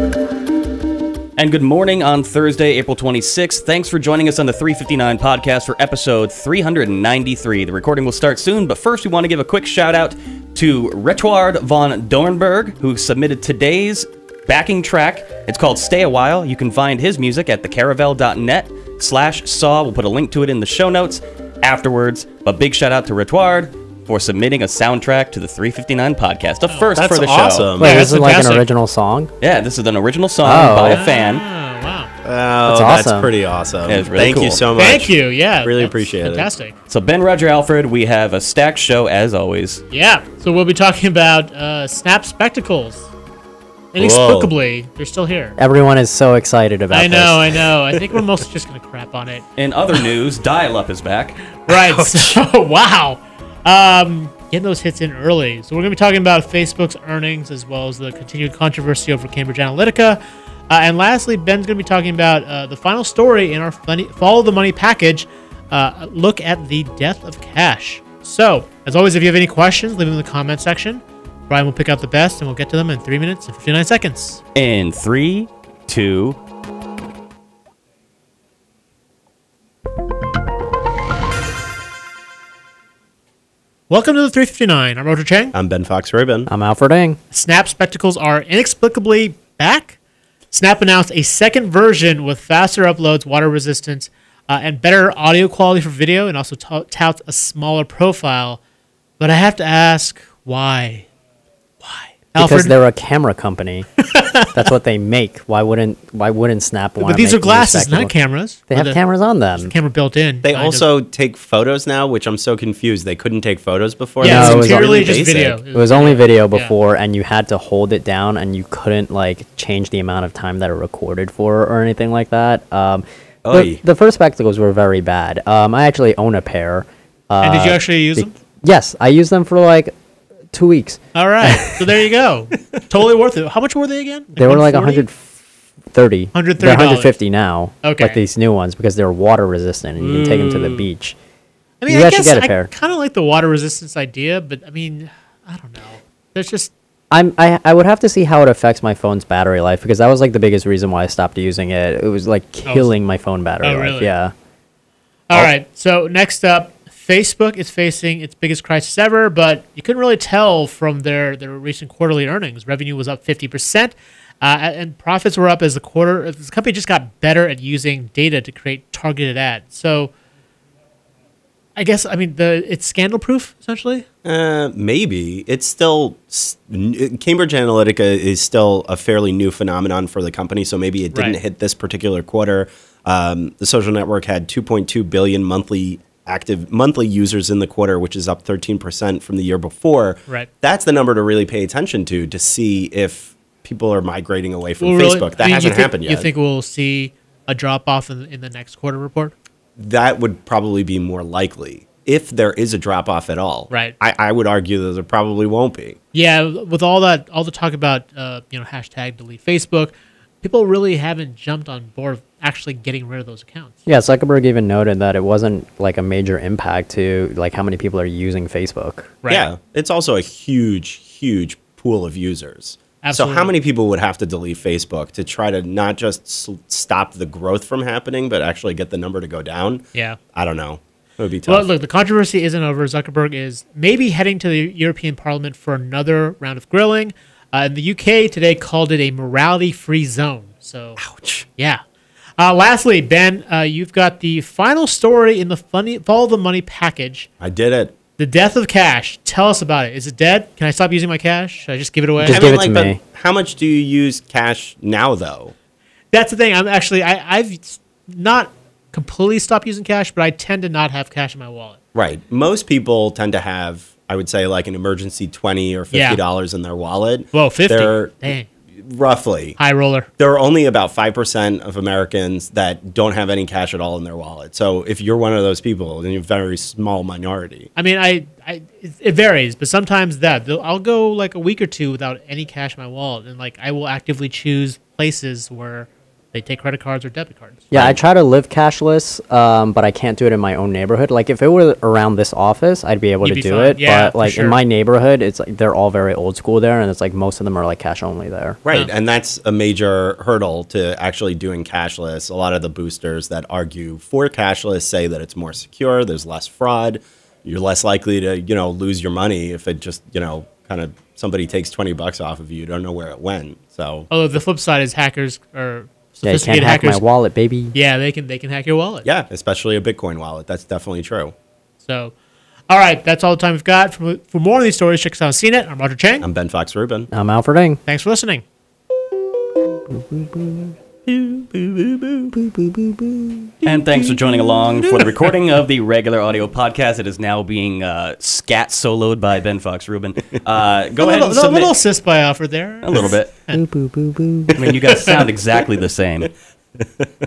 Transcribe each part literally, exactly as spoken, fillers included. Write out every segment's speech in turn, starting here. And good morning on Thursday, April twenty-sixth. Thanks for joining us on the three fifty-nine Podcast for episode three hundred ninety-three. The recording will start soon, but first we want to give a quick shout out to Rettward von Dornberg, who submitted today's backing track. It's called Stay a While. You can find his music at thecaravel dot net slash saw. We'll put a link to it in the show notes afterwards. But big shout out to Rettward for submitting a soundtrack to the three fifty-nine Podcast. A first oh, for the awesome. show. Wait, yeah, this is fantastic. Like an original song? Yeah, this is an original song oh. by a fan. Oh, wow. Oh, that's, awesome. that's pretty awesome. Yeah, really Thank cool. you so much. Thank you, yeah. Really appreciate fantastic. it. Fantastic. So Ben, Roger, Alfred, we have a stacked show as always. Yeah, so we'll be talking about uh, Snap Spectacles. Inexplicably, Whoa. they're still here. Everyone is so excited about I know, this. I know, I know. I think we're mostly just going to crap on it. In other news, dial-up is back. Right, Ouch. so, wow. Um, getting those hits in early. So we're going to be talking about Facebook's earnings as well as the continued controversy over Cambridge Analytica. Uh, and lastly, Ben's going to be talking about uh, the final story in our funny, Follow the Money package, uh, look at the death of cash. So, as always, if you have any questions, leave them in the comment section. Brian will pick out the best, and we'll get to them in three minutes and fifty-nine seconds. In three, two... Welcome to the three fifty-nine. I'm Roger Chang. I'm Ben Fox Rabin. I'm Alfred Ng. Snap Spectacles are inexplicably back. Snap announced a second version with faster uploads, water resistance, uh, and better audio quality for video, and also t- touts a smaller profile. But I have to ask, why? Why? Because Alfred? They're a camera company. That's what they make. Why wouldn't Why wouldn't Snap want to? But these are glasses, not cameras. They have the, cameras on them. Camera built in. They also of. take photos now, which I'm so confused. They couldn't take photos before. Yeah, it was purely just video. It was, it was only video before, yeah. and you had to hold it down, and you couldn't like change the amount of time that it recorded for or anything like that. Um, the, the first Spectacles were very bad. Um, I actually own a pair. Uh, and did you actually use the, them? Yes, I used them for like. Two weeks. All right. So there you go. Totally worth it. How much were they again? Like they were like one hundred thirty. one hundred thirty dollars. They're one hundred fifty now. Okay. Like these new ones because they're water resistant and you mm. can take them to the beach. I mean, you I guess get a pair. I kind of like the water resistance idea, but I mean, I don't know. There's just. I'm, I I would have to see how it affects my phone's battery life because that was like the biggest reason why I stopped using it. It was like killing oh, my phone battery oh, life. Really? Yeah. All oh. right. So next up. Facebook is facing its biggest crisis ever, but you couldn't really tell from their, their recent quarterly earnings. Revenue was up fifty percent, uh, and profits were up as the quarter. The company just got better at using data to create targeted ads. So I guess, I mean, the it's scandal-proof, essentially? Uh, maybe. It's still... Cambridge Analytica is still a fairly new phenomenon for the company, so maybe it didn't right. hit this particular quarter. Um, the social network had two point two billion monthly... active monthly users in the quarter, which is up thirteen percent from the year before. Right. That's the number to really pay attention to, to see if people are migrating away from well, Facebook. Really? That I mean, hasn't think, happened yet. You think we'll see a drop-off in, in the next quarter report? That would probably be more likely, if there is a drop-off at all. Right. I, I would argue that there probably won't be. Yeah, with all that, all the talk about, uh, you know, hashtag delete Facebook, people really haven't jumped on board actually getting rid of those accounts. Yeah, Zuckerberg even noted that it wasn't like a major impact to like how many people are using Facebook. Right. Yeah, it's also a huge, huge pool of users. Absolutely. So how many people would have to delete Facebook to try to not just s- stop the growth from happening, but actually get the number to go down? Yeah. I don't know. It would be tough. Well, look, the controversy isn't over. Zuckerberg is maybe heading to the European Parliament for another round of grilling. Uh, and the U K today called it a morality-free zone. So, ouch. Yeah. Uh, lastly, Ben, uh, you've got the final story in the funny Follow the Money package. I did it. The death of cash. Tell us about it. Is it dead? Can I stop using my cash? Should I just give it away? Just I give mean, it like, to me. How much do you use cash now, though? That's the thing. I'm actually I, I've not completely stopped using cash, but I tend to not have cash in my wallet. Right. Most people tend to have. I would say like an emergency twenty or fifty dollars yeah. in their wallet. Whoa, fifty. They're, Dang. Roughly. High roller. There are only about five percent of Americans that don't have any cash at all in their wallet. So if you're one of those people, then you're a very small minority. I mean, I, I it varies, but sometimes that I'll go like a week or two without any cash in my wallet, and like I will actively choose places where They take credit cards or debit cards. Yeah, right. I try to live cashless, um, but I can't do it in my own neighborhood. Like, if it were around this office, I'd be able You'd to be do fine. it. Yeah, but, like, sure. in my neighborhood, it's like they're all very old school there, and it's like most of them are, like, cash only there. Right, yeah. And that's a major hurdle to actually doing cashless. A lot of the boosters that argue for cashless say that it's more secure, there's less fraud, you're less likely to, you know, lose your money if it just, you know, kind of somebody takes twenty bucks off of you, you don't know where it went. So, although the flip side is hackers are... Yeah, you can't hack my wallet, baby. Yeah, they can they can hack your wallet. Yeah, especially a Bitcoin wallet. That's definitely true. So, all right, that's all the time we've got. For, for more of these stories, check us out on C net. I'm Roger Chang. I'm Ben Fox Rubin. I'm Alfred Ng. Thanks for listening. And thanks for joining along for the recording of the regular audio podcast. It is now being uh, scat soloed by Ben Fox Rubin. Uh, go a ahead little, and submit. A little assist by Alfred there. A little bit. I mean, you guys sound exactly the same.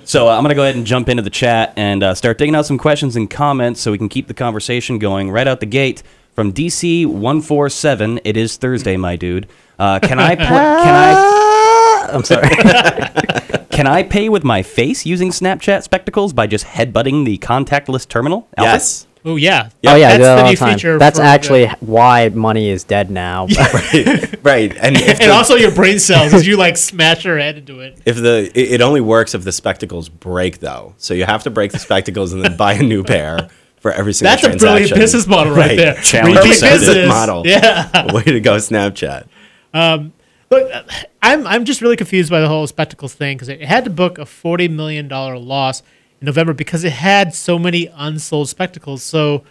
So uh, I'm going to go ahead and jump into the chat and uh, start taking out some questions and comments so we can keep the conversation going right out the gate. From D C one four seven, it is Thursday, my dude. Uh, can I... Pl- can I... I'm sorry. Can I pay with my face using Snapchat Spectacles by just headbutting the contactless terminal? Alfred? Yes. Oh, yeah. Yep. Oh, yeah. That's, the new time. Feature That's actually the... why money is dead now. Right. Right. And, and the... also your brain cells, as you like smash your head into it. If the it, it only works if the spectacles break, though. So you have to break the spectacles and then buy a new pair for every single That's transaction. That's a brilliant business model right, right. there. Challenge business model. Yeah. Way to go, Snapchat. Um. Look, I'm I'm just really confused by the whole spectacles thing because it had to book a forty million dollars loss in November because it had so many unsold spectacles. So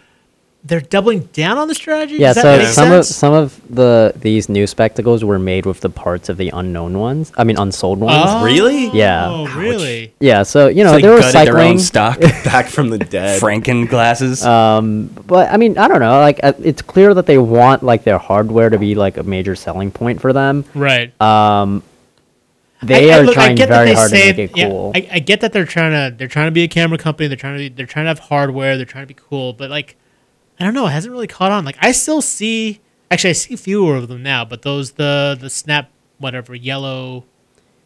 they're doubling down on the strategy? Yeah, Does so that make some sense? of some of the these new spectacles were made with the parts of the unknown ones. I mean, unsold ones. Oh, really? Yeah. Oh, really? Yeah. So you know, so they were gutted their own stock back from the dead. Franken glasses. Um, but I mean, I don't know. Like, uh, it's clear that they want like their hardware to be like a major selling point for them. Right. Um, they I, I are look, trying very hard saved, to make it yeah, cool. I, I get that they're trying to they're trying to be a camera company. They're trying to be, they're trying to have hardware. They're trying to be cool, but like. I don't know. It hasn't really caught on. Like I still see, actually, I see fewer of them now. But those the the Snap whatever yellow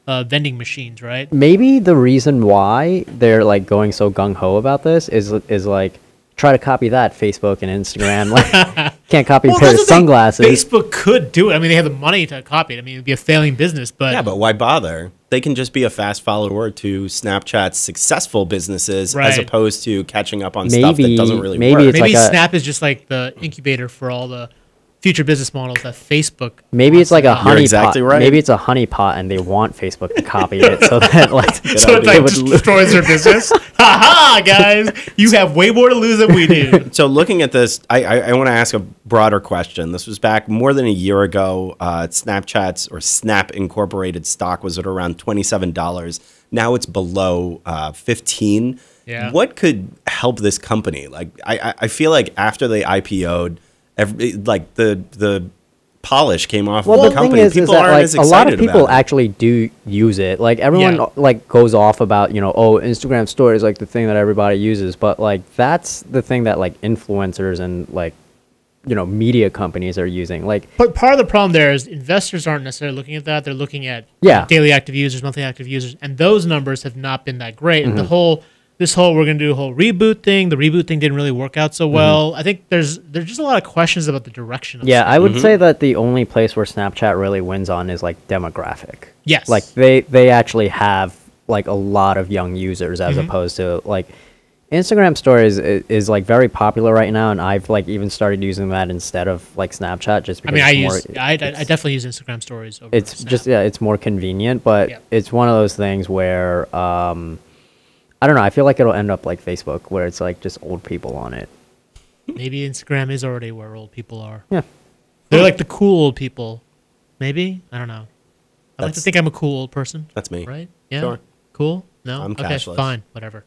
uh, vending machines, right? Maybe the reason why they're like going so gung ho about this is is like try to copy that Facebook and Instagram. Like can't copy well, a pair of sunglasses. Facebook could do it. I mean, they have the money to copy it. I mean, it'd be a failing business. But yeah, but why bother? They can just be a fast follower to Snapchat's successful businesses right. as opposed to catching up on maybe, stuff that doesn't really maybe work. It's maybe like Snap a, is just like the incubator for all the future business models that Facebook Maybe it's like a honeypot. Exactly right. Maybe it's a honeypot and they want Facebook to copy it so that like, so it like it destroys their business. Ha ha, guys. You have way more to lose than we do. So looking at this, I, I, I want to ask a broader question. This was back more than a year ago. Uh, Snapchat's or Snap Incorporated stock was at around twenty-seven dollars. Now it's below uh, fifteen dollars. Yeah. What could help this company? Like I, I feel like after they I P O'd, Every, like the the polish came off well, of the, the company. Is, people is that, aren't like, as excited about it. A lot of people actually do use it. Like everyone yeah. like goes off about, you know, oh, Instagram stories like the thing that everybody uses, but like that's the thing that like influencers and like you know, media companies are using. Like But part of the problem there is investors aren't necessarily looking at that. They're looking at yeah. daily active users, monthly active users, and those numbers have not been that great. Mm-hmm. And the whole This whole, we're going to do a whole reboot thing. The reboot thing didn't really work out so well. Mm-hmm. I think there's there's just a lot of questions about the direction of Yeah, Snapchat. I would mm-hmm. say that the only place where Snapchat really wins on is like demographic. Yes. Like they, they actually have like a lot of young users as mm-hmm. opposed to like Instagram stories is, is like very popular right now. And I've like even started using that instead of like Snapchat just because I mean, I, more, use, I, I definitely use Instagram stories. Over it's Snap. just, yeah, it's more convenient, but yeah. it's one of those things where, um, I don't know. I feel like it'll end up like Facebook, where it's like just old people on it. Maybe Instagram is already where old people are. Yeah. They're like the cool old people. Maybe? I don't know. I like to think I'm a cool old person. That's me. Right? Yeah. Sure. Cool? No? I'm cashless. Okay, fine. Whatever.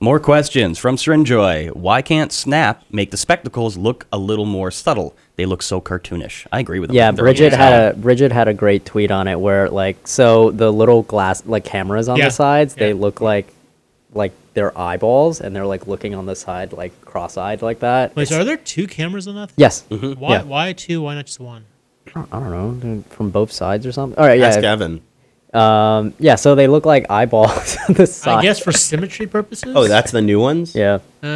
More questions from Srinjoy. Why can't Snap make the spectacles look a little more subtle? They look so cartoonish. I agree with them. Yeah, Bridget had a Bridget had a great tweet on it where like so the little glass like cameras on yeah. the sides, yeah. they look like like their eyeballs and they're like looking on the side like cross-eyed like that. Wait, it's, so are there two cameras on that thing? Yes. Mm-hmm. Why yeah. why two? Why not just one? I don't, I don't know. From both sides or something? All right, yeah. Ask Evan. Um, yeah, so they look like eyeballs on the side. I guess for symmetry purposes? Oh, that's the new ones? Yeah. Oh.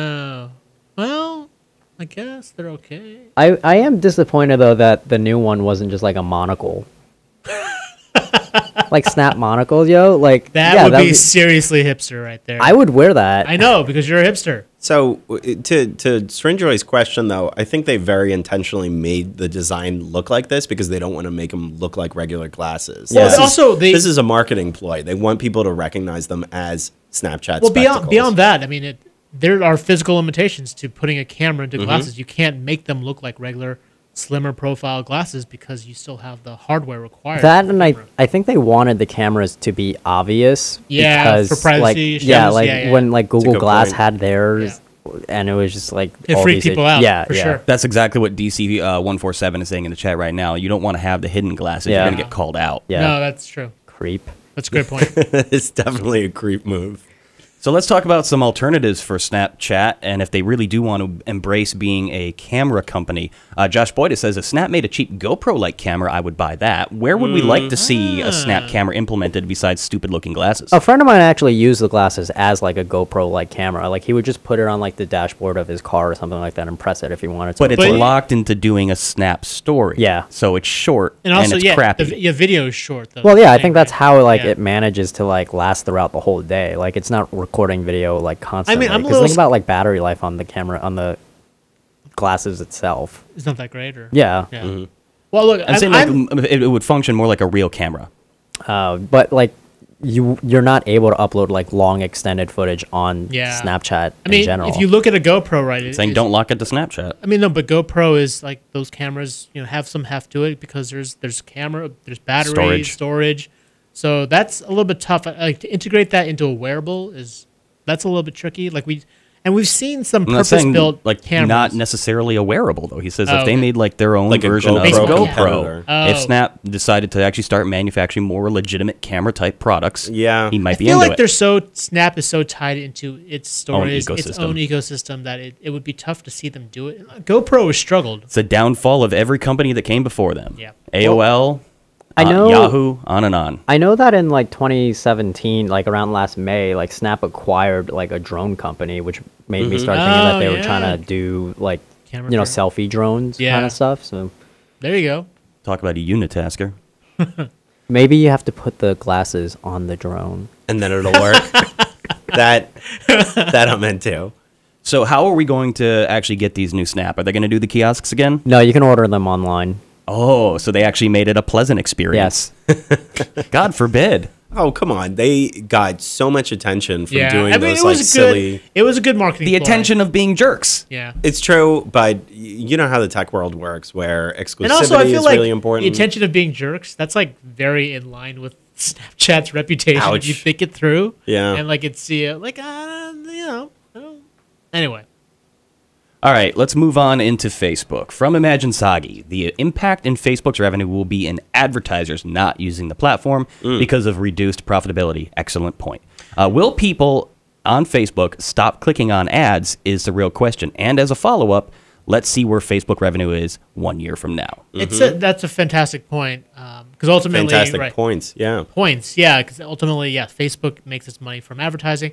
Uh, well, I guess they're okay. I, I am disappointed, though, that the new one wasn't just like a monocle. Like snap monocles, yo. Like That yeah, would that be, be seriously hipster right there. I would wear that. I know, because you're a hipster. So to to Srinjoy's question, though, I think they very intentionally made the design look like this because they don't want to make them look like regular glasses. Well, this, is, also they, this is a marketing ploy. They want people to recognize them as Snapchat well, spectacles. Beyond, beyond that, I mean, it, there are physical limitations to putting a camera into glasses. Mm-hmm. You can't make them look like regular slimmer profile glasses because you still have the hardware required. That and I, I think they wanted the cameras to be obvious. Yeah, because, for privacy like, yeah, like yeah, yeah. when like Google Glass point. had theirs, yeah. and it was just like it all freaked these people out. Yeah, for yeah. sure. That's exactly what D C uh, one four seven is saying in the chat right now. You don't want to have the hidden glasses. Yeah. You're gonna get called out. Yeah, no, that's true. Creep. That's a good point. It's definitely a creep move. So let's talk about some alternatives for Snapchat and if they really do want to embrace being a camera company. Uh, Josh Boyd says, if Snap made a cheap GoPro-like camera, I would buy that. Where would we like to see a Snap camera implemented besides stupid-looking glasses? A friend of mine actually used the glasses as like a GoPro-like camera. Like he would just put it on like the dashboard of his car or something like that and press it if he wanted to. But it's locked into doing a Snap story. Yeah. So it's short and, also, and it's yeah, crappy. The your video is short, though. Well, yeah, I think that's how like yeah. it manages to like last throughout the whole day. Like it's not recorded. Recording video like constantly. I mean, I'm a little think about like battery life on the camera on the glasses itself. It's not that great, or yeah. yeah. Mm-hmm. Well, look, I'm, I'm saying like I'm, it would function more like a real camera. Uh, but like you, you're not able to upload like long extended footage on yeah. Snapchat. I mean, in general. If you look at a GoPro, right? It's saying it's, don't lock it to Snapchat. I mean, no, but GoPro is like those cameras. You know, have some heft to it because there's there's camera, there's battery storage. storage. So that's a little bit tough. Like to integrate that into a wearable is that's a little bit tricky. Like we and we've seen some purpose-built like cameras. Not necessarily a wearable though. He says oh, if they okay. made like their own like version of GoPro, oh. if Snap decided to actually start manufacturing more legitimate camera type products, yeah, he might I be into like it. I feel like they're so Snap is so tied into its stories, own its own ecosystem that it, it would be tough to see them do it. GoPro has struggled. It's a downfall of every company that came before them. Yeah, A O L. I know uh, Yahoo, on and on. I know that in like twenty seventeen, like around last May, like Snap acquired like a drone company, which made mm-hmm. me start thinking oh, that they yeah. were trying to do like Camera you know camera. selfie drones yeah. kind of stuff. So there you go. Talk about a unitasker. Maybe you have to put the glasses on the drone, and then it'll work. that that I'm into. So how are we going to actually get these new Snap? Are they going to do the kiosks again? No, you can order them online. Oh, so they actually made it a pleasant experience. Yes. God forbid. Oh, come on. They got so much attention from yeah. doing I mean, those it was like, silly... Good, it was a good marketing The play. attention of being jerks. Yeah. It's true, but you know how the tech world works, where exclusivity and also, I feel is like really important. The attention of being jerks, that's like very in line with Snapchat's reputation. Ouch. If you think it through. Yeah. And like it's, you know, like, uh, you know. Uh, anyway. All right, let's move on into Facebook. From Imagine Sagi, the impact in Facebook's revenue will be in advertisers not using the platform mm. because of reduced profitability. Excellent point. Uh, will people on Facebook stop clicking on ads is the real question. And as a follow-up, let's see where Facebook revenue is one year from now. Mm-hmm. It's a, that's a fantastic point. Because um, ultimately... Fantastic right, points, yeah. Points, yeah. Because ultimately, yeah, Facebook makes its money from advertising.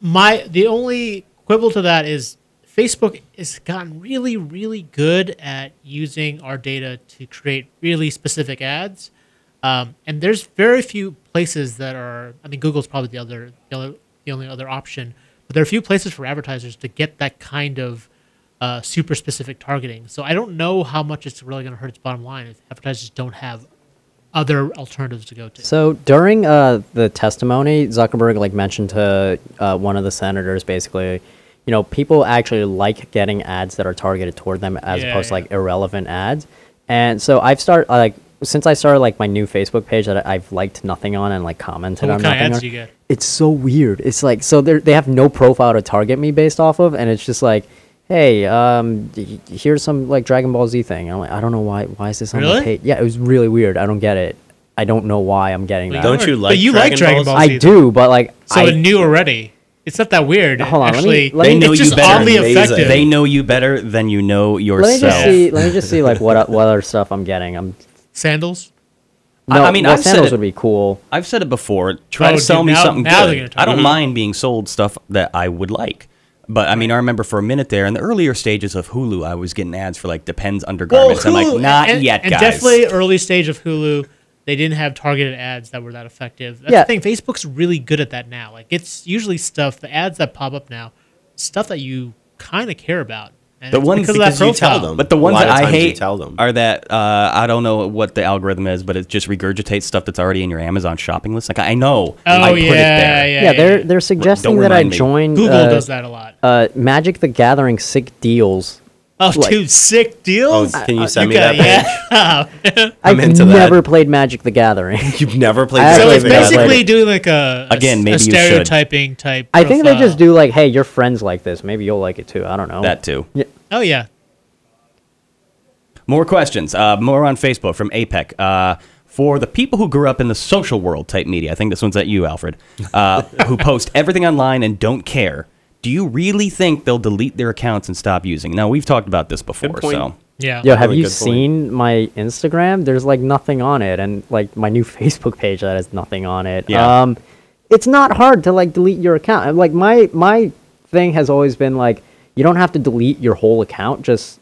My The only quibble to that is... Facebook has gotten really, really good at using our data to create really specific ads. Um, and there's very few places that are, I mean, Google's probably the other, the other, the only other option, but there are few places for advertisers to get that kind of uh, super specific targeting. So I don't know how much it's really going to hurt its bottom line if advertisers don't have other alternatives to go to. So during uh, the testimony, Zuckerberg like mentioned to uh, one of the senators basically, you know, people actually like getting ads that are targeted toward them as yeah, opposed yeah. to like irrelevant ads. And so I've started like, since I started like my new Facebook page that I've liked nothing on and like commented well, on nothing on, you get? It's so weird. It's like, so they they have no profile to target me based off of. And it's just like, hey, um, here's some like Dragon Ball Z thing. I'm like, I don't know why, why is this on really? the page? Yeah, it was really weird. I don't get it. I don't know why I'm getting but that. Don't you like, but you Dragon, like Dragon Ball, Ball Z? I do, but like. So I knew already. It's not that weird. Hold on, actually, let me, let me, it's just oddly effective. They know you better than you know yourself. Let me just see, let me just see like what what other stuff I'm getting. I'm sandals. No, I mean, well, I've sandals said it, would be cool. I've said it before. Try oh, to sell dude, me now, something now good. I don't mm-hmm. mind being sold stuff that I would like. But, I mean, I remember for a minute there, in the earlier stages of Hulu, I was getting ads for, like, Depends undergarments. Well, Hulu, I'm like, not and, yet, and guys. And definitely early stage of Hulu, they didn't have targeted ads that were that effective. That's yeah. the thing. Facebook's really good at that now. Like, it's usually stuff, the ads that pop up now, stuff that you kind of care about. And the ones because, because you tell them. But the ones that I hate tell them. Are that, uh, I don't know what the algorithm is, but it just regurgitates stuff that's already in your Amazon shopping list. Like, I know. Oh, I put yeah, it there. Yeah, yeah, yeah, they're, they're suggesting that I join. Google uh, does that a lot. Uh, Magic the Gathering sick deals. Oh, like, dude, sick deals? Oh, can you send you me got, that page? Yeah. I'm I've into never that. played Magic the Gathering. You've never played Magic so the Gathering? So it's basically doing like a, Again, a, maybe a stereotyping you type profile. I think they just do like, hey, your friend's like this. Maybe you'll like it too. I don't know. That too. Yeah. Oh, yeah. More questions. Uh, more on Facebook from A P E C. Uh, for the people who grew up in the social world type media, I think this one's at you, Alfred, uh, who post everything online and don't care. Do you really think they'll delete their accounts and stop using? Now, we've talked about this before, so. Yeah. Yo, have really you seen point. my Instagram? There's, like, nothing on it, and, like, my new Facebook page that has nothing on it. Yeah. Um, it's not hard to, like, delete your account. Like, my, my thing has always been, like, you don't have to delete your whole account. Just,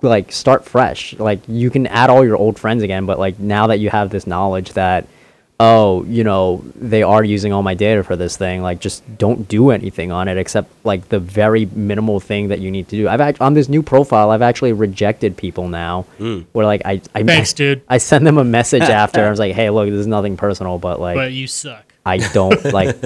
like, start fresh. Like, you can add all your old friends again, but, like, now that you have this knowledge that, oh, you know, they are using all my data for this thing. Like, just don't do anything on it except, like, the very minimal thing that you need to do. I've act- on this new profile, I've actually rejected people now. Mm. Where, like, I I, Thanks, dude. I send them a message after. I was like, hey, look, this is nothing personal, but, like... But you suck. I don't, like,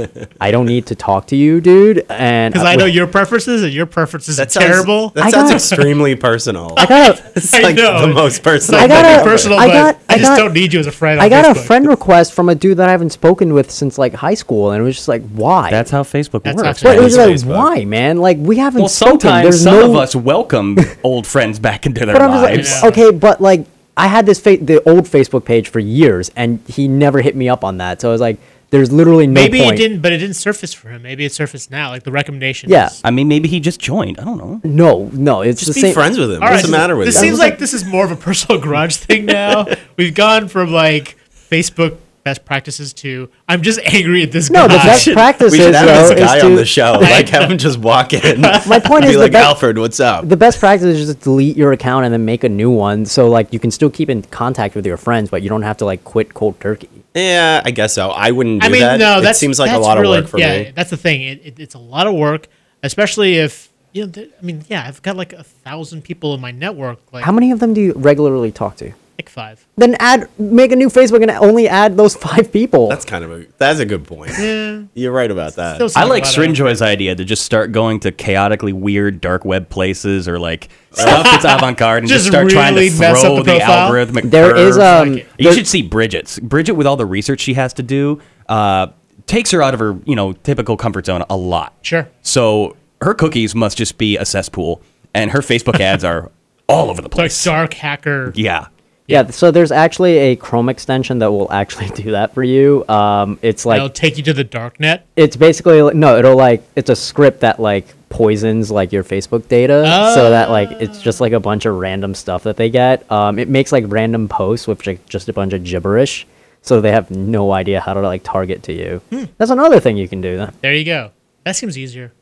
I don't need to talk to you, dude. And Because I know with, your preferences, and your preferences that are sounds, terrible. That I sounds got, extremely personal. I got... It's, like, the most personal. I got a, personal, I, got, I, I just got, don't need you as a friend on I got Facebook. A friend request from a dude that I haven't spoken with since, like, high school, and it was just like, why? That's how Facebook That's works. But it was like, Facebook. why, man? Like, we haven't well, spoken. Sometimes There's some no... of us welcome old friends back into their but lives. Like, yeah. Okay, but, like, I had this fa- the old Facebook page for years, and he never hit me up on that, so I was like... There's literally no maybe point. Maybe it didn't, but it didn't surface for him. Maybe it surfaced now, like the recommendation. Yeah. Is. I mean, maybe he just joined. I don't know. No, no. It's just the be same. friends with him. All What's right, the matter with this you? This seems like this is more of a personal grudge thing now. We've gone from like Facebook best practices to I'm just angry at this no, guy. No, the best practices, we should have though, this guy is on to, the show. Like have him just walk in. My point is be like, be- Alfred, what's up? The best practice is just delete your account and then make a new one. So like you can still keep in contact with your friends, but you don't have to like quit cold turkey. Yeah, I guess so. I wouldn't do I mean, that. No, that seems like a lot really, of work for yeah, me. Yeah, that's the thing. It, it, it's a lot of work, especially if, you know, I mean, yeah, I've got like a thousand people in my network. Like, how many of them do you regularly talk to? Like five. Then add, make a new Facebook and only add those five people. That's kind of a, that's a good point. Yeah. You're right about that. I like Srinjoy's idea to just start going to chaotically weird dark web places or like stuff that's avant-garde and just, just start really trying to throw the, the algorithmic There curve. is um, like You should see Bridget's. Bridget, with all the research she has to do, uh, takes her out of her, you know, typical comfort zone a lot. Sure. So her cookies must just be a cesspool and her Facebook ads are all over the place. It's like dark hacker. Yeah. Yeah, so there's actually a Chrome extension that will actually do that for you. Um, it's like it'll take you to the darknet. It's basically no, it'll like it's a script that like poisons like your Facebook data, oh. so that like it's just like a bunch of random stuff that they get. Um, it makes like random posts with like, just a bunch of gibberish, so they have no idea how to like target to you. Hmm. That's another thing you can do. Then. There you go. That seems easier.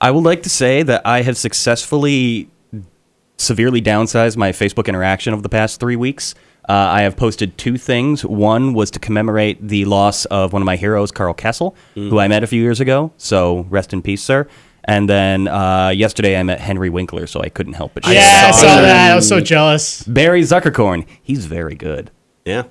I would like to say that I have successfully. severely downsized my Facebook interaction over the past three weeks. Uh, I have posted two things. One was to commemorate the loss of one of my heroes, Carl Kessel, mm-hmm. who I met a few years ago. So rest in peace, sir. And then uh, yesterday I met Henry Winkler, so I couldn't help but. Yeah, I saw, I saw that. I was so jealous. Barry Zuckerkorn. He's very good. Yeah.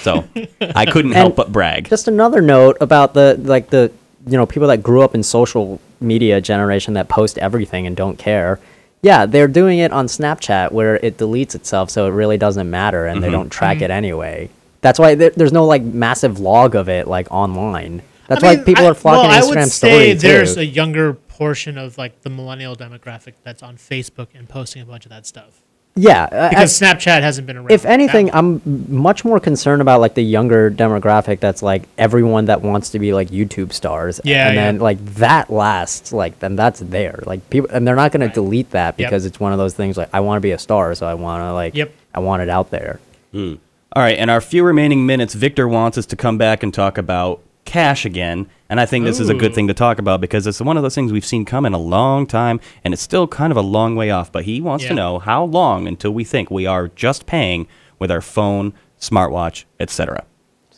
So I couldn't help but brag. Just another note about the, like the, you know, people that grew up in social media generation that post everything and don't care. Yeah, they're doing it on Snapchat where it deletes itself, so it really doesn't matter, and mm-hmm. they don't track mm-hmm. it anyway. That's why th- there's no like massive log of it like online. That's I why mean, people I, are flocking well, to Instagram stories. I would say story, there's too. a younger portion of like the millennial demographic that's on Facebook and posting a bunch of that stuff. Yeah, uh, because I, Snapchat hasn't been around. If anything, now. I'm much more concerned about like the younger demographic that's like everyone that wants to be like YouTube stars. Yeah, and yeah. then like that lasts. Like then that's there. Like people, and they're not going right. to delete that because yep. it's one of those things. Like I want to be a star, so I want to like. Yep. I want it out there. Mm. All right, and our few remaining minutes, Victor wants us to come back and talk about cash again, and I think this Ooh. is a good thing to talk about because it's one of those things we've seen come in a long time, and it's still kind of a long way off, but he wants yeah. to know how long until we think we are just paying with our phone, smartwatch, et cetera.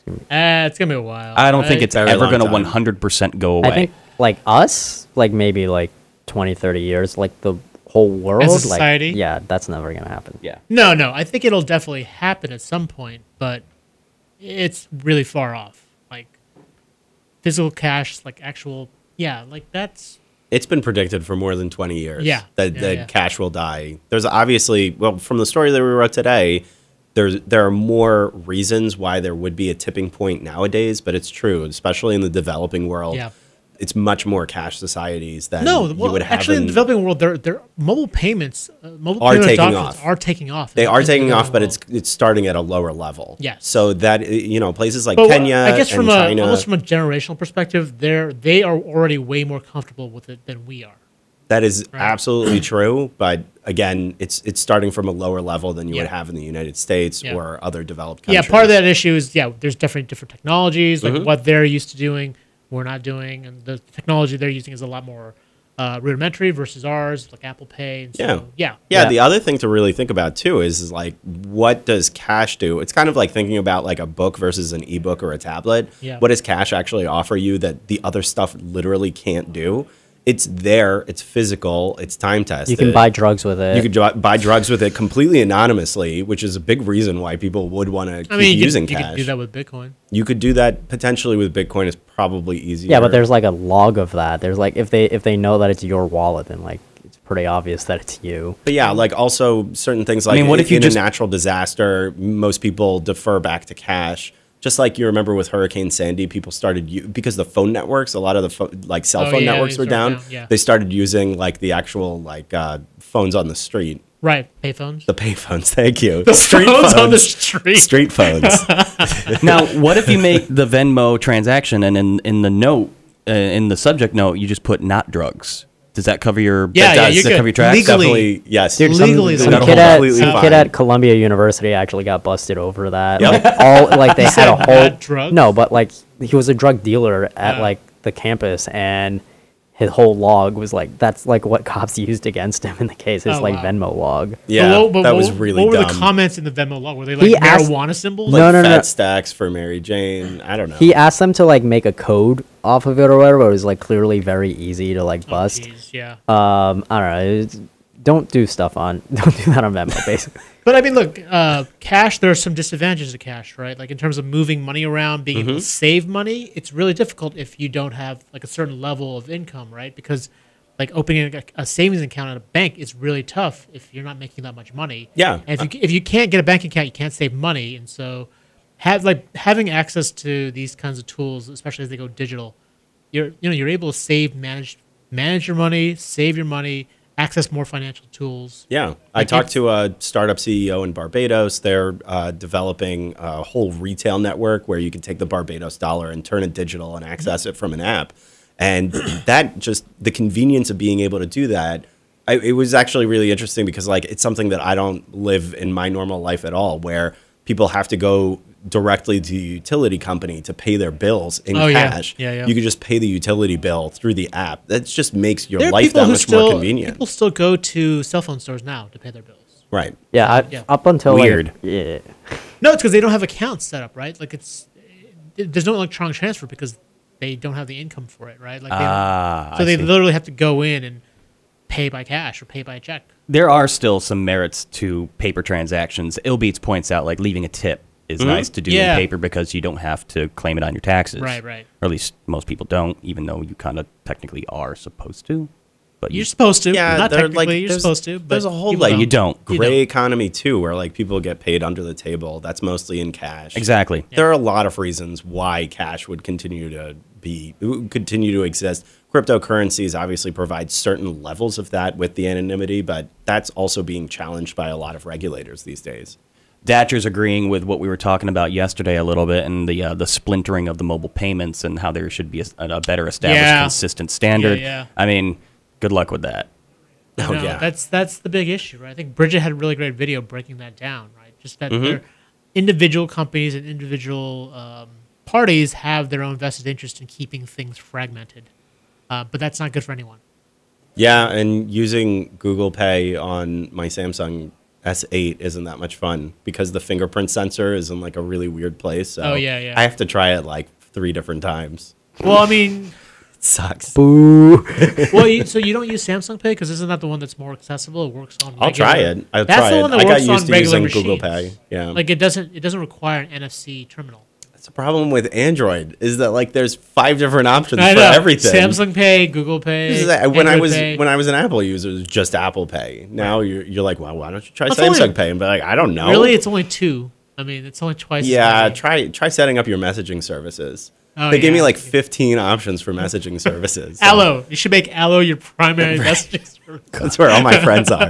Uh, it's going to be a while. I don't uh, think it's, it's ever going to one hundred percent go away. I think, like, us, like, maybe, like, twenty, thirty years, like, the whole world. As a society? Like, yeah, that's never going to happen. Yeah. No, no, I think it'll definitely happen at some point, but it's really far off. Like, physical cash, like, actual, yeah, like, that's... It's been predicted for more than twenty years yeah. that, yeah, that yeah. cash will die. There's obviously, well, from the story that we wrote today... There's, there are more reasons why there would be a tipping point nowadays, but it's true, especially in the developing world. Yeah. It's much more cash societies than no, well, you would have. Actually, in the developing world, their their mobile payments, uh, mobile are payment taking off. Are taking off. They are taking off, but it's it's starting at a lower level. Yeah. So that you know, places like but Kenya, I guess, and from China, a, almost from a generational perspective, they're they are already way more comfortable with it than we are. That is right. absolutely true, but again, it's it's starting from a lower level than you yeah. would have in the United States yeah. or other developed countries. Yeah, part of that issue is yeah, there's definitely different technologies, like mm-hmm. what they're used to doing, we're not doing, and the technology they're using is a lot more uh, rudimentary versus ours, like Apple Pay. And so, yeah. yeah, yeah. The other thing to really think about too is, is like, what does cash do? It's kind of like thinking about like a book versus an ebook or a tablet. Yeah. What does cash actually offer you that the other stuff literally can't do? It's there. It's physical. It's time tested. You can buy drugs with it. You could buy drugs with it completely anonymously, which is a big reason why people would want to keep I mean, using could, cash. You could do that with Bitcoin. You could do that potentially with Bitcoin. It's probably easier. Yeah, but there's like a log of that. There's like if they if they know that it's your wallet, then like it's pretty obvious that it's you. But yeah, like also certain things like I mean, what if you in just, a natural disaster, most people defer back to cash. Just like you remember with Hurricane Sandy, people started u because the phone networks, a lot of the like cell phone oh, yeah, networks were down. down yeah. They started using like the actual like uh, phones on the street. Right, payphones. The payphones, thank you. The street phones, phones on the street. Street phones. Now, what if you make the Venmo transaction and in in the note, uh, in the subject note, you just put not drugs? Does that cover your? Yeah, that yeah, does. You're does that cover your tracks? Legally, Definitely, yes. Dude, legally, some, some, kid at, some kid at Columbia University actually got busted over that. Yep. Like, all like they had a whole drugs? No, but like he was a drug dealer at yeah. like the campus, and his whole log was like that's like what cops used against him in the case. It's oh, like wow. Venmo log. Yeah, but what, but that was really. What dumb. Were the comments in the Venmo log? Were they like he marijuana asked, symbols? Like no, no, no, fat no. stacks for Mary Jane. I don't know. He asked them to like make a code off of it or whatever, but it was like clearly very easy to like bust. Oh, geez, yeah. Um, I don't know. It's, don't do stuff on. Don't do that on Venmo, basically. But I mean, look, uh, cash. There are some disadvantages to cash, right? Like in terms of moving money around, being mm-hmm. able to save money. It's really difficult if you don't have like a certain level of income, right? Because like opening a, a savings account at a bank is really tough if you're not making that much money. Yeah. And if you if you can't get a bank account, you can't save money, and so. Have like having access to these kinds of tools, especially as they go digital, you're you know you're able to save, manage, manage your money, save your money, access more financial tools. Yeah, like I talked to a startup C E O in Barbados. They're uh, developing a whole retail network where you can take the Barbados dollar and turn it digital and access it from an app, and that just the convenience of being able to do that. I, it was actually really interesting because like it's something that I don't live in my normal life at all, where people have to go directly to the utility company to pay their bills in oh, cash. Yeah. Yeah, yeah. You can just pay the utility bill through the app. That just makes your life that much still, more convenient. People still go to cell phone stores now to pay their bills. Right. Yeah. I, yeah. Up until weird. Like, yeah. No, it's because they don't have accounts set up, right? Like it's it, there's no electronic transfer because they don't have the income for it, right? Like they ah, so they literally have to go in and pay by cash or pay by check. There are still some merits to paper transactions. Ilbeats points out like leaving a tip is mm-hmm. nice to do yeah. in paper because you don't have to claim it on your taxes. Right, right. Or at least most people don't, even though you kind of technically are supposed to. But You're you, supposed to. Yeah, not technically, like, you're supposed to. But there's a whole like, don't. You don't. Gray you don't. Economy, too, where like people get paid under the table. That's mostly in cash. Exactly. Yeah. There are a lot of reasons why cash would continue to be, continue to exist. Cryptocurrencies obviously provide certain levels of that with the anonymity, but that's also being challenged by a lot of regulators these days. Datcher's agreeing with what we were talking about yesterday a little bit, and the uh, the splintering of the mobile payments and how there should be a, a better established, yeah. consistent standard. Yeah, yeah. I mean, good luck with that. No, oh yeah, that's that's the big issue, right? I think Bridget had a really great video breaking that down, right? Just that mm-hmm. there, individual companies and individual um, parties have their own vested interest in keeping things fragmented. Uh, but that's not good for anyone. Yeah, and using Google Pay on my Samsung S eight isn't that much fun because the fingerprint sensor is in like a really weird place. So oh, yeah, yeah. I have to try it like three different times. Well, I mean... it sucks. Boo. Well, you, so you don't use Samsung Pay because isn't that the one that's more accessible? It works on regular... I'll try it. I'll that's try the one that it. Works I got used on to regular using machines. Google Pay. Yeah. Like it doesn't, it doesn't require an N F C terminal. The problem with Android is that like there's five different options for everything. Samsung Pay, Google Pay. When Android I was Pay. when I was an Apple user, it was just Apple Pay. Now right. you're you're like, well, why don't you try well, Samsung only, Pay? And be like, I don't know. Really, it's only two. I mean, it's only twice. Yeah, try try setting up your messaging services. Oh, they yeah. gave me like fifteen options for messaging services. So. Allo, you should make Allo your primary messaging service. That's where all my friends are.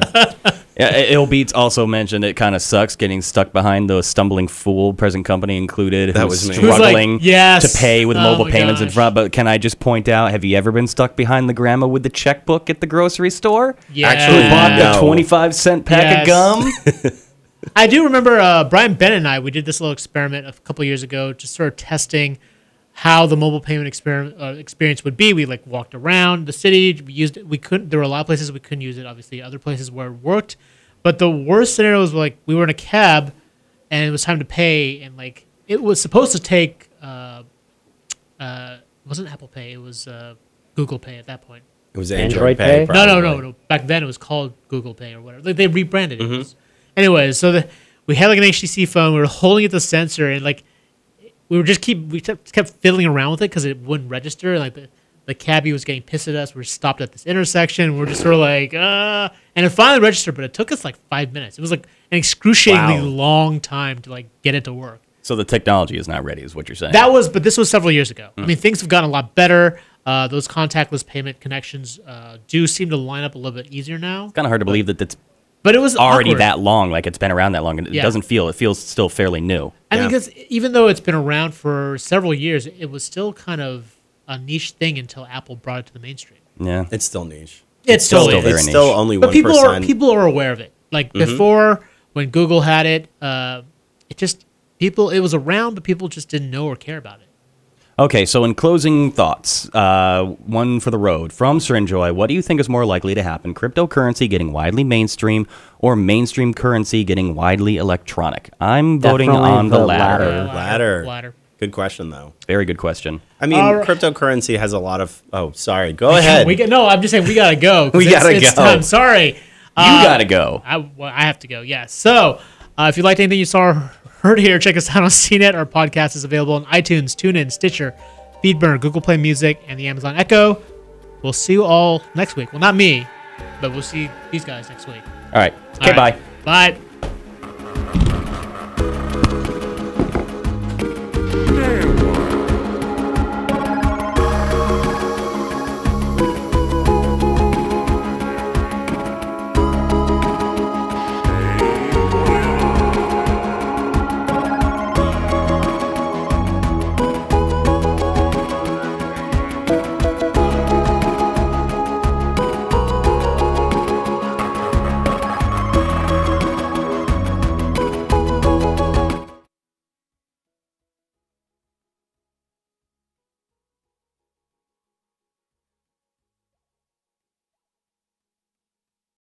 Yeah, Illbeats also mentioned it kind of sucks getting stuck behind the stumbling fool, present company included, who was struggling like, yes. to pay with oh mobile payments gosh. in front. But can I just point out, have you ever been stuck behind the grandma with the checkbook at the grocery store? Yeah. Actually bought no. the twenty-five cent pack yes. of gum? I do remember uh, Brian Bennett and I, we did this little experiment a couple of years ago, just sort of testing how the mobile payment experiment, uh, experience would be. We like walked around the city. We used it. We couldn't. There were a lot of places we couldn't use it. Obviously, other places where it worked. But the worst scenario was like we were in a cab, and it was time to pay, and like it was supposed to take. Uh, uh, it wasn't Apple Pay. It was uh, Google Pay at that point. It was Android, Android Pay. Pay? No, no, no, no. Back then it was called Google Pay or whatever. Like, they rebranded it. Mm-hmm. It was, anyways, so the, we had like an H T C phone. We were holding at the sensor, and like. We were just keep we kept fiddling around with it because it wouldn't register. Like the, the cabbie was getting pissed at us. We were stopped at this intersection. We were just sort of like, uh and it finally registered, but it took us like five minutes. It was like an excruciatingly wow. long time to like get it to work. So the technology is not ready, is what you're saying. That was, but this was several years ago. Mm. I mean, things have gotten a lot better. Uh, those contactless payment connections uh, do seem to line up a little bit easier now. It's kind of hard to believe that that's. But it was already awkward. that long, like it's been around that long, and it yeah. doesn't feel, it feels still fairly new. I yeah. think it's, even though it's been around for several years, it was still kind of a niche thing until Apple brought it to the mainstream. Yeah. It's still niche. It's, it's still, still very it's niche. It's still only but one percent. But people are, people are aware of it. Like mm-hmm. before, when Google had it, uh, it just, people, it was around, but people just didn't know or care about it. Okay, so in closing thoughts, uh, one for the road. From Srinjoy, what do you think is more likely to happen? Cryptocurrency getting widely mainstream or mainstream currency getting widely electronic? I'm voting Definitely on the, the latter. Latter. Latter. Latter. Good question, though. Very good question. I mean, right. cryptocurrency has a lot of... Oh, sorry. Go ahead. we get, no, I'm just saying we got to go. we got to go. I'm sorry. You uh, got to go. I, well, I have to go, yes. So uh, if you liked anything you saw... heard here, check us out on C net. Our podcast is available on iTunes, TuneIn, Stitcher, Feedburner, Google Play Music, and the Amazon Echo. We'll see you all next week. Well, not me, but we'll see these guys next week. All right. Okay, all right. Bye. Bye.